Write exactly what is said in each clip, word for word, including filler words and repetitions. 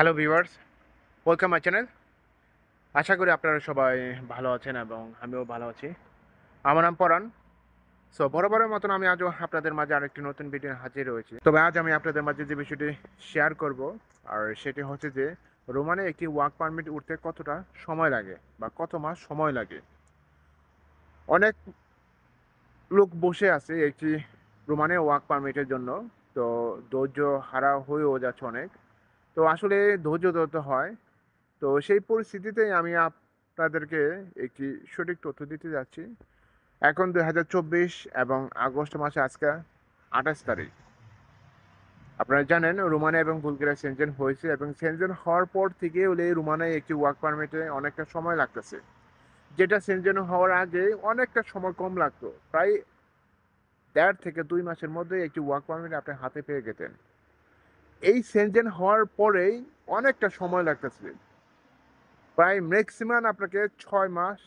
Hello viewers, welcome my channel. আশা করি আপনারা সবাই ভালো আছেন এবং আমিও ভালো আছি। আমার নাম পরান। সো বরাবরের মতন আমি আজও আপনাদের মাঝে আরেকটি নতুন ভিডিও হাজির হয়েছি। তবে আজ আমি আপনাদের মাঝে যে বিষয়টি শেয়ার করব আর সেটি হচ্ছে যে রোমানিয়ায় একটি ওয়ার্ক পারমিট উঠতে কতটা সময় লাগে বা কত মাস সময় লাগে। অনেক লোক বসে আছে একটি রোমানিয়া ওয়ার্ক পারমিটের জন্য, তো ধৈর্য হারা হয়েও যাচ্ছে অনেক। তো আসলে ধৈর্য ধরতে হয়। তো সেই পরিস্থিতিতে আমি আপনাদেরকে একটি সঠিক তথ্য দিতে যাচ্ছি। এখন দুই হাজার চব্বিশ এবং আগস্ট মাসে আজকে আঠাশ তারিখ। আপনারা জানেন রোমানিয়া এবং বুলগেরিয়া সেনজেন হয়েছে, এবং সেনজেন হওয়ার পর থেকে হলে রোমানিয়ায় একটি ওয়ার্ক পারমিটে অনেকটা সময় লাগতেছে, যেটা সেনজেন হওয়ার আগে অনেকটা সময় কম লাগতো। প্রায় দেড় থেকে দুই মাসের মধ্যে একটি ওয়ার্ক পারমিট আপনি হাতে পেয়ে গেতেন। এই সেনজেন হওয়ার পরেই অনেকটা সময় লাগতেছে, প্রায় ম্যাক্সিমাম আপনাকে ছয় মাস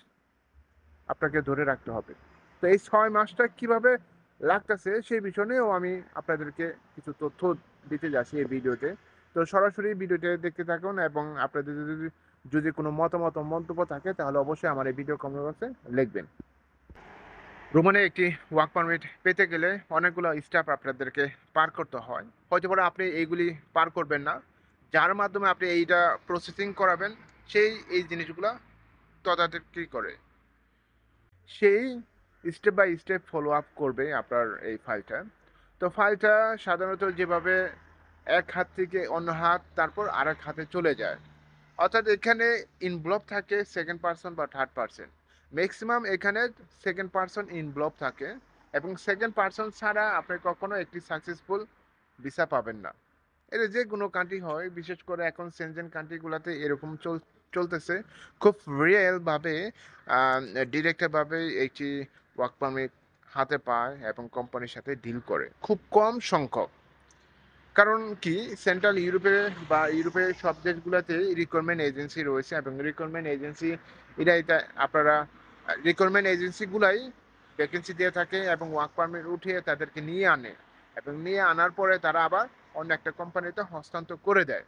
আপনাকে ধরে রাখতে হবে। তো এই ছয় মাসটা কিভাবে লাগতেছে সেই বিষয় নিয়েও আমি আপনাদেরকে কিছু তথ্য দিতে যাচ্ছি এই ভিডিওতে। তো সরাসরি ভিডিওটা দেখতে থাকুন, এবং আপনাদের যদি যদি কোনো মতামত মন্তব্য থাকে তাহলে অবশ্যই আমার এই ভিডিও কমেন্ট বক্সে লিখবেন। রোমানিয়ায় একটি ওয়ার্ক পারমিট পেতে গেলে অনেকগুলো স্টেপ আপনাদেরকে পার করতে হয়। হয়তো পরে আপনি এইগুলি পার করবেন না, যার মাধ্যমে আপনি এইটা প্রসেসিং করাবেন সেই এই জিনিসগুলো তদারকি করে সেই step by step follow up করবে আপনার এই ফাইলটা। তো ফাইলটা সাধারণত যেভাবে এক হাত থেকে অন্য হাত তারপর আর এক হাতে চলে যায়, অর্থাৎ এখানে ইনভলভ থাকে সেকেন্ড পারসন বা থার্ড পারসন। ম্যাক্সিমাম এখানে সেকেন্ড পারসন ইনভলভ থাকে, এবং সেকেন্ড পারসন ছাড়া আপনি কখনো একটি সাকসেসফুল ভিসা পাবেন না। এটা যে কোনো কান্ট্রি হয়, বিশেষ করে এখন সেনজেন কান্ট্রিগুলোতে এরকম চল চলতেছে খুব রিয়েলভাবে ডিরেক্টভাবে একটি ওয়ার্ক পারমিট হাতে পায় এবং কোম্পানির সাথে ডিল করে খুব কম সংখ্যক। কারণ কি, সেন্ট্রাল ইউরোপে বা ইউরোপের সব দেশগুলোতে রিক্রুটমেন্ট এজেন্সি রয়েছে, এবং রিক্রুটমেন্ট এজেন্সি এটা এটা আপনারা রিক্রুটমেন্ট এজেন্সিগুলাই ভ্যাকেন্সি দিয়ে থাকে এবং ওয়ার্ক পারমিট উঠিয়ে তাদেরকে নিয়ে আনে, এবং নিয়ে আনার পরে তারা আবার অন্য একটা কোম্পানিতে হস্তান্তর করে দেয়,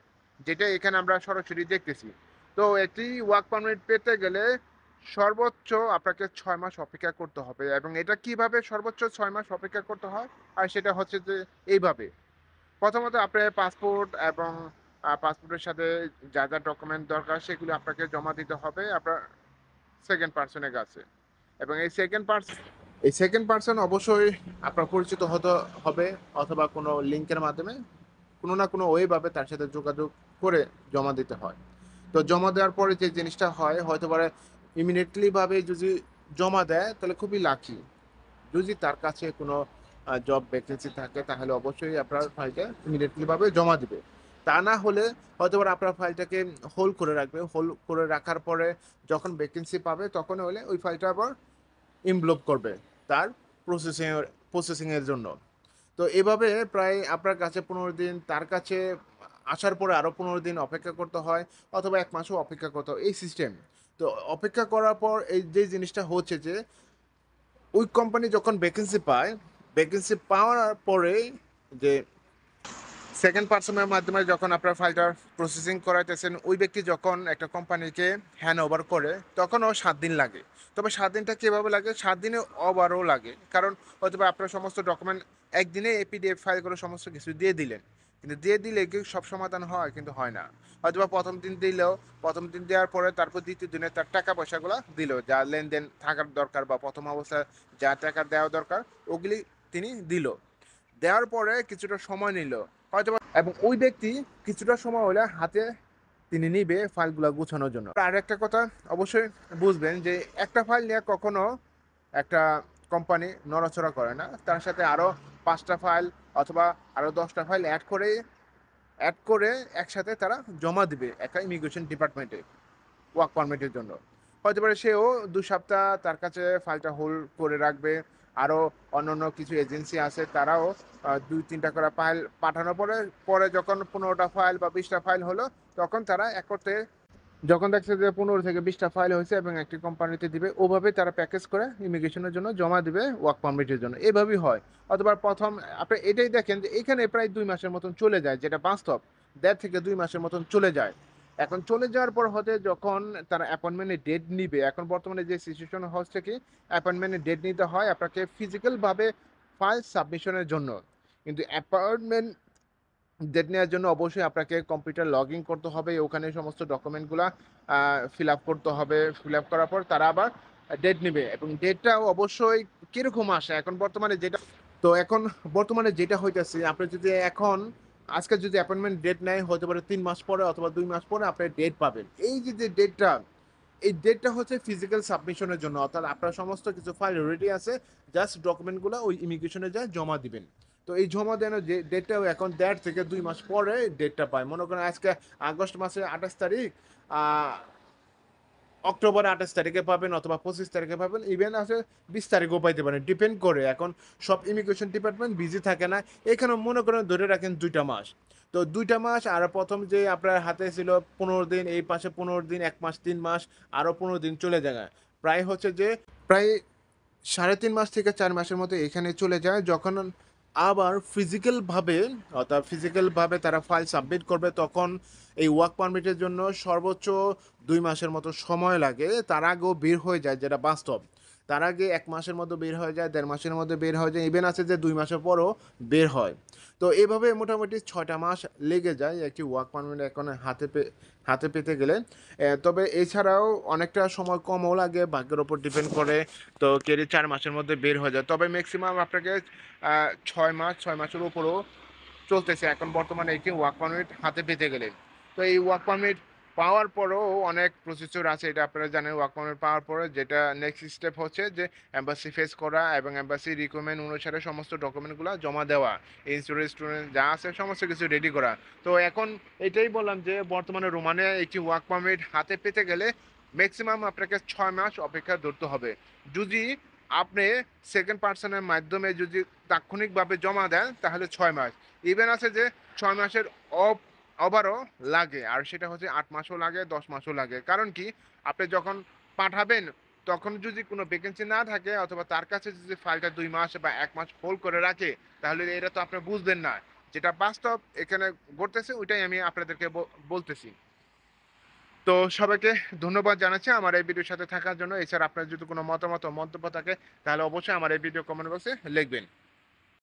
যেটা এখানে আমরা সরাসরি দেখতেছি। তো একটি ওয়ার্ক পারমিট পেতে গেলে সর্বোচ্চ আপনাকে ছয় মাস অপেক্ষা করতে হবে, এবং এটা কিভাবে সর্বোচ্চ ছয় মাস অপেক্ষা করতে হয় আর সেটা হচ্ছে যে এইভাবে। প্রথমত আপনার পাসপোর্ট এবং পাসপোর্টের সাথে যা যা ডকুমেন্ট দরকার সেগুলো আপনাকে জমা দিতে হবে আপনার সেকেন্ড পার্সনের কাছে, এবং এই সেকেন্ড পার্সন এই সেকেন্ড পার্সন অবশ্যই আপনার পরিচিত হতে হবে, অথবা কোনো লিঙ্কের মাধ্যমে কোনো না কোনো ওয়েভাবে তার সাথে যোগাযোগ করে জমা দিতে হয়। তো জমা দেওয়ার পরে যে জিনিসটা হয়, হয়তো পারে ইমিডিয়েটলিভাবে যদি জমা দেয় তাহলে খুবই লাকি। যদি তার কাছে কোনো জব ভ্যাকেন্সি থাকে তাহলে অবশ্যই আপনার ফাইলটা ইমিডিয়েটলিভাবে জমা দিবে। তা না হলে হয়তো আপনার ফাইলটাকে হোল্ড করে রাখবে। হোল্ড করে রাখার পরে যখন ভ্যাকেন্সি পাবে তখন হলে ওই ফাইলটা আবার ইনভলভ করবে তার প্রসেসিং প্রসেসিংয়ের জন্য। তো এভাবে প্রায় আপনার কাছে পনেরো দিন, তার কাছে আসার পরে আরও পনেরো দিন অপেক্ষা করতে হয়, অথবা এক মাসও অপেক্ষা করতে হয় এই সিস্টেম। তো অপেক্ষা করার পর এই যে জিনিসটা হচ্ছে যে ওই কোম্পানি যখন ভ্যাকেন্সি পায়, ভ্যাকেন্সি পাওয়ার পরে যে সেকেন্ড পার্সনের মাধ্যমে যখন আপনার ফাইলটা প্রসেসিং করাইতেছেন, ওই ব্যক্তি যখন একটা কোম্পানিকে হ্যান্ড ওভার করে তখনও সাত দিন লাগে। তবে সাত দিনটা কীভাবে লাগে, সাত দিনে ওভারও লাগে, কারণ হয়তো আপনার সমস্ত ডকুমেন্ট একদিনে পিডিএফ ফাইল করে সমস্ত কিছু দিয়ে দিলেন, কিন্তু দিয়ে দিলে কি সব সমাধান হয়? কিন্তু হয় না। হয়তো বা প্রথম দিন দিলেও, প্রথম দিন দেওয়ার পরে তারপর দ্বিতীয় দিনে তার টাকা পয়সাগুলো দিল, যা লেনদেন থাকার দরকার বা প্রথম অবস্থায় যা টাকা দেওয়া দরকার ওগুলি তিনি দিল, দেওয়ার পরে কিছুটা সময় নিল হয়তো, এবং ওই ব্যক্তি কিছুটা সময় হলে হাতে তিনি নিবে ফাইলগুলো গুছানোর জন্য। আর একটা কথা অবশ্যই বুঝবেন যে একটা ফাইল নিয়ে কখনো একটা কোম্পানি নড়াচড়া করে না, তার সাথে আরও পাঁচটা ফাইল অথবা আরও দশটা ফাইল অ্যাড করে অ্যাড করে একসাথে তারা জমা দেবে একটা ইমিগ্রেশন ডিপার্টমেন্টে ওয়ার্ক পারমিটের জন্য। হতে পারে সেও দু সপ্তাহ তার কাছে ফাইলটা হোল্ড করে রাখবে, আরও অন্য অন্য কিছু এজেন্সি আছে তারাও দুই তিনটা করে ফাইল পাঠানোর পরে পরে যখন পনেরোটা ফাইল বা বিশটা ফাইল হলো তখন তারা একত্রে যখন দেখছে যে পনেরো থেকে বিশটা ফাইল হয়েছে এবং একটি কোম্পানিতে দিবে, ওভাবে তারা প্যাকেজ করে ইমিগ্রেশনের জন্য জমা দেবে ওয়ার্ক পারমিটের জন্য। এভাবেই হয়। অথবা প্রথম আপনি এটাই দেখেন যে এখানে প্রায় দুই মাসের মতন চলে যায়, যেটা বাস্তব। দেড় থেকে দুই মাসের মতন চলে যায়। এখন চলে যাওয়ার পর হতে যখন তারা অ্যাপয়েন্টমেন্টের ডেট নিবে, এখন বর্তমানে যে সিচুয়েশন হচ্ছে কি অ্যাপয়েন্টমেন্টের ডেট নিতে হয় আপনাকে ফিজিক্যালভাবে ফাইল সাবমিশনের জন্য, কিন্তু অ্যাপয়েন্টমেন্ট ডেট নেওয়ার জন্য অবশ্যই আপনাকে কম্পিউটার লগ ইন করতে হবে, ওখানে সমস্ত ডকুমেন্টগুলো ফিল আপ করতে হবে। ফিল আপ করার পর তারা আবার ডেট নেবে এবং ডেটটাও অবশ্যই কীরকম আসে এখন বর্তমানে যেটা তো এখন বর্তমানে যেটা হইতেছে আপনি যদি এখন আজকে যদি অ্যাপয়েন্টমেন্ট ডেট নেয় হতে পারে তিন মাস পরে অথবা দুই মাস পরে আপনি ডেট পাবেন। এই যে যে ডেটটা এই ডেটটা হচ্ছে ফিজিক্যাল সাবমিশনের জন্য, অর্থাৎ আপনার সমস্ত কিছু ফাইল রেডি আছে, জাস্ট ডকুমেন্টগুলো ওই ইমিগ্রেশনে যায় জমা দিবেন। তো এই জমা দেন যে ডেটটাও এখন দেড় থেকে দুই মাস পরে ডেটটা পায়। মনে করেন আজকে আগস্ট মাসের আঠাশ তারিখ, অক্টোবর আঠাশ তারিখে পাবেন অথবা পঁচিশ তারিখে পাবেন, ইভেন আছে বিশ তারিখেও পাইতে পারেন, ডিপেন্ড করে। এখন সব ইমিগ্রেশন ডিপার্টমেন্ট বিজি থাকে না, এখানে মনে করেন ধরে রাখেন দুইটা মাস। তো দুইটা মাস আর প্রথম যে আপনার হাতে ছিল পনেরো দিন, এই পাশে পনেরো দিন, এক মাস, তিন মাস, আরও পনেরো দিন চলে যায়, প্রায় হচ্ছে যে প্রায় সাড়ে তিন মাস থেকে চার মাসের মতো এখানে চলে যায়। যখন আবার ফিজিক্যালভাবে অর্থাৎ ফিজিক্যালভাবে তারা ফাইল সাবমিট করবে তখন এই ওয়ার্ক পারমিটের জন্য সর্বোচ্চ দুই মাসের মতো সময় লাগে, তার আগেও বের হয়ে যায় যেটা বাস্তব। তার আগে এক মাসের মতো বের হয়ে যায়, দেড় মাসের মধ্যে বের হয়ে যায়, ইভেন আছে যে দুই মাসের পরও বের হয়। তো এভাবে মোটামুটি ছয়টা মাস লেগে যায় একটি ওয়ার্ক পারমিট এখন হাতে পে হাতে পেতে গেলে। তবে এছাড়াও অনেকটা সময় কমও লাগে, ভাগ্যের ওপর ডিপেন্ড করে। তো কেরি চার মাসের মধ্যে বের হয়ে যায়, তবে ম্যাক্সিমাম আপনাকে ছয় মাস ছয় মাসের ওপরও চলতেছে এখন বর্তমানে একটি ওয়ার্ক পারমিট হাতে পেতে গেলে। তো এই ওয়ার্ক পারমিট পাওয়ার পরেও অনেক প্রসিডিউর আছে, এটা আপনারা জানেন। ওয়ার্ক পারমিট পাওয়ার পরে যেটা নেক্সট স্টেপ হচ্ছে যে এম্বাসি ফেস করা এবং এম্বাসি রিকোয়ারমেন্ট অনুসারে সমস্ত ডকুমেন্টগুলো জমা দেওয়া, ইন্স্যুরেন্স টুরেন্স যা আছে সমস্ত কিছু রেডি করা। তো এখন এটাই বললাম যে বর্তমানে রোমানিয়া একটি ওয়ার্ক পারমিট হাতে পেতে গেলে ম্যাক্সিমাম আপনাকে ছয় মাস অপেক্ষা ধরতে হবে। যদি আপনি সেকেন্ড পার্সনের মাধ্যমে যদি তাৎক্ষণিকভাবে জমা দেন তাহলে ছয় মাস, ইভেন আছে যে ছয় মাসের অফ আবারও লাগে, আর সেটা হচ্ছে আট মাসও লাগে, দশ মাসও লাগে। কারণ কি আপনি যখন পাঠাবেন তখন যদি কোনো ভ্যাকেন্সি না থাকে অথবা তার কাছে যদি ফাইলটা দুই মাস বা এক মাস হোল্ড করে রাখে তাহলে এটা তো আপনি বুঝবেন না, যেটা বাস্তব এখানে ঘটতেছে ওইটাই আমি আপনাদেরকে বলতেছি। তো সবাইকে ধন্যবাদ জানাচ্ছি আমার এই ভিডিওর সাথে থাকার জন্য। এছাড়া আপনার যদি কোনো মতামত মন্তব্য থাকে তাহলে অবশ্যই আমার এই ভিডিও কমেন্ট বক্সে লিখবেন।